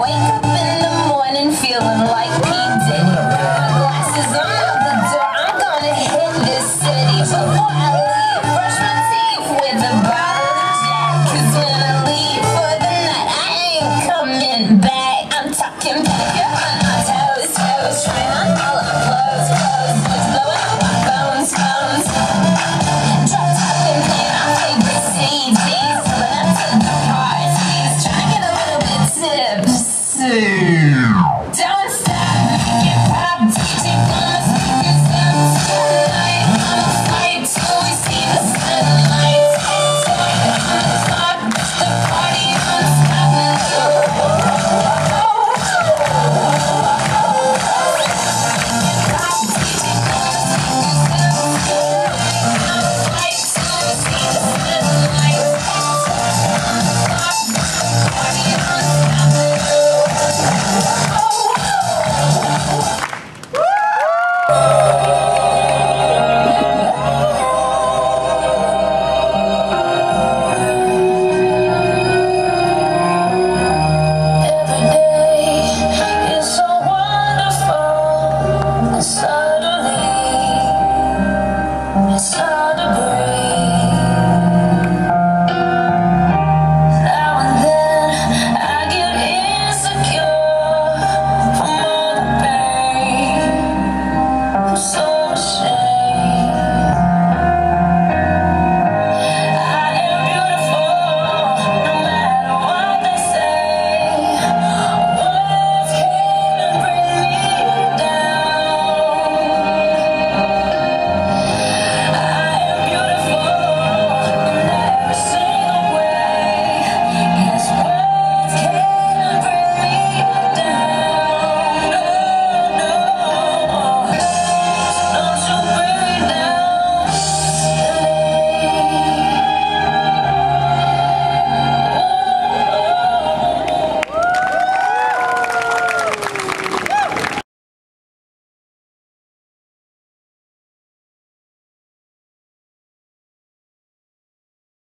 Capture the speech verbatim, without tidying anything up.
wing.